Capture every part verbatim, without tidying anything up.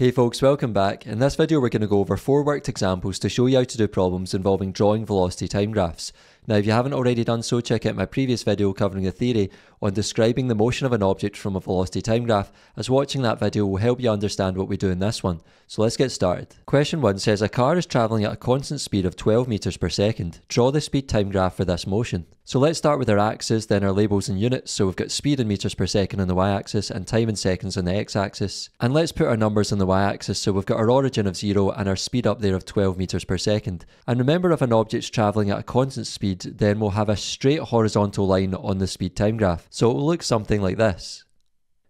Hey folks, welcome back. In this video we're going to go over four worked examples to show you how to do problems involving drawing velocity time graphs. Now if you haven't already done so, check out my previous video covering the theory on describing the motion of an object from a velocity time graph, as watching that video will help you understand what we do in this one. So let's get started. Question one says a car is travelling at a constant speed of twelve meters per second. Draw the speed time graph for this motion. So let's start with our axis, then our labels in units, so we've got speed in meters per second on the y-axis and time in seconds on the x-axis. And let's put our numbers on the y-axis, so we've got our origin of zero and our speed up there of twelve meters per second. And remember, if an object's travelling at a constant speed, then we'll have a straight horizontal line on the speed time graph. So it will look something like this.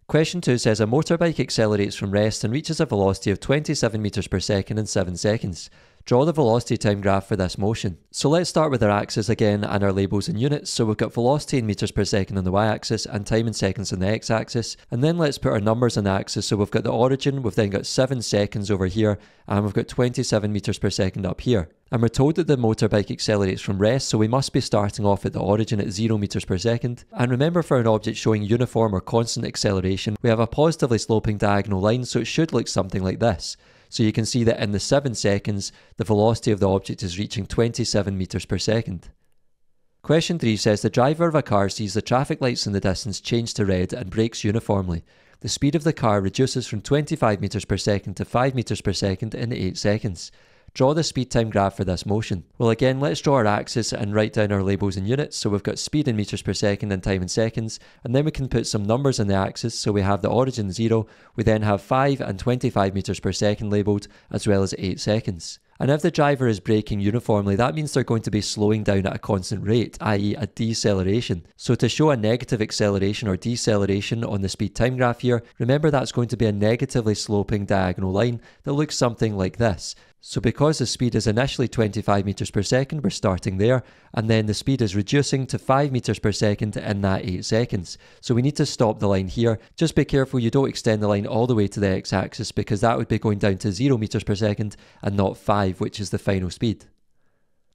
Question two says a motorbike accelerates from rest and reaches a velocity of twenty-seven meters per second in seven seconds. Draw the velocity time graph for this motion. So let's start with our axis again and our labels in units. So we've got velocity in meters per second on the y-axis and time in seconds on the x-axis. And then let's put our numbers on the axis. So we've got the origin, we've then got seven seconds over here, and we've got twenty-seven meters per second up here. And we're told that the motorbike accelerates from rest, so we must be starting off at the origin at zero meters per second. And remember, for an object showing uniform or constant acceleration, we have a positively sloping diagonal line, so it should look something like this. So you can see that in the seven seconds, the velocity of the object is reaching twenty-seven meters per second. Question three says the driver of a car sees the traffic lights in the distance change to red and brakes uniformly. The speed of the car reduces from twenty-five meters per second to five meters per second in eight seconds. Draw the speed time graph for this motion. Well, again, let's draw our axis and write down our labels in units. So we've got speed in meters per second and time in seconds, and then we can put some numbers on the axis. So we have the origin zero, we then have five and twenty-five meters per second labelled, as well as eight seconds. And if the driver is braking uniformly, that means they're going to be slowing down at a constant rate, that is a deceleration. So to show a negative acceleration or deceleration on the speed time graph here, remember that's going to be a negatively sloping diagonal line that looks something like this. So because the speed is initially twenty-five meters per second, we're starting there, and then the speed is reducing to five meters per second in that eight seconds. So we need to stop the line here. Just be careful you don't extend the line all the way to the x-axis, because that would be going down to zero meters per second and not five, which is the final speed.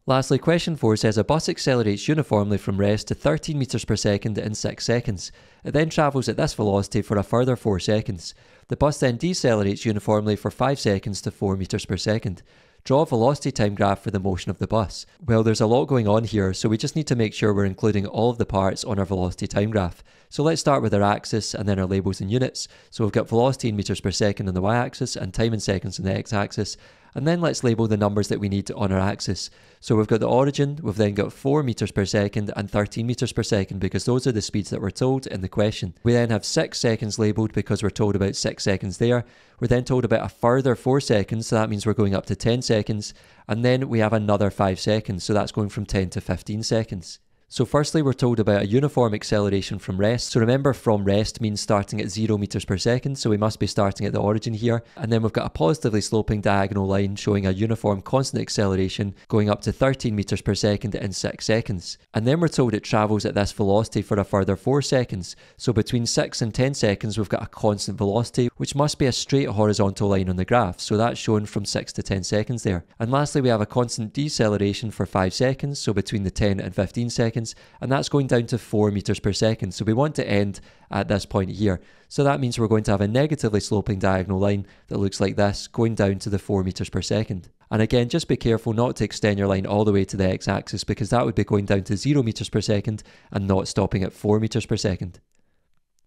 Lastly, question four says a bus accelerates uniformly from rest to thirteen meters per second in six seconds. It then travels at this velocity for a further four seconds. The bus then decelerates uniformly for five seconds to four meters per second. Draw a velocity time graph for the motion of the bus. Well, there's a lot going on here, so we just need to make sure we're including all of the parts on our velocity time graph. So let's start with our axis and then our labels in units. So we've got velocity in meters per second on the y-axis and time in seconds on the x-axis. And then let's label the numbers that we need on our axis. So we've got the origin, we've then got four meters per second and thirteen meters per second, because those are the speeds that we're told in the question. We then have six seconds labelled because we're told about six seconds there. We're then told about a further four seconds, so that means we're going up to ten seconds. And then we have another five seconds, so that's going from ten to fifteen seconds. So firstly, we're told about a uniform acceleration from rest. So remember, from rest means starting at zero meters per second, so we must be starting at the origin here. And then we've got a positively sloping diagonal line showing a uniform constant acceleration going up to thirteen meters per second in six seconds. And then we're told it travels at this velocity for a further four seconds. So between six and ten seconds, we've got a constant velocity, which must be a straight horizontal line on the graph. So that's shown from six to ten seconds there. And lastly, we have a constant deceleration for five seconds, so between the ten and fifteen seconds. And that's going down to four meters per second. So we want to end at this point here. So that means we're going to have a negatively sloping diagonal line that looks like this, going down to the four meters per second. And again, just be careful not to extend your line all the way to the x-axis, because that would be going down to zero meters per second and not stopping at four meters per second.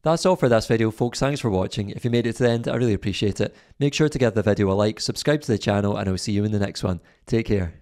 That's all for this video, folks. Thanks for watching. If you made it to the end, I really appreciate it. Make sure to give the video a like, subscribe to the channel, and I'll see you in the next one. Take care.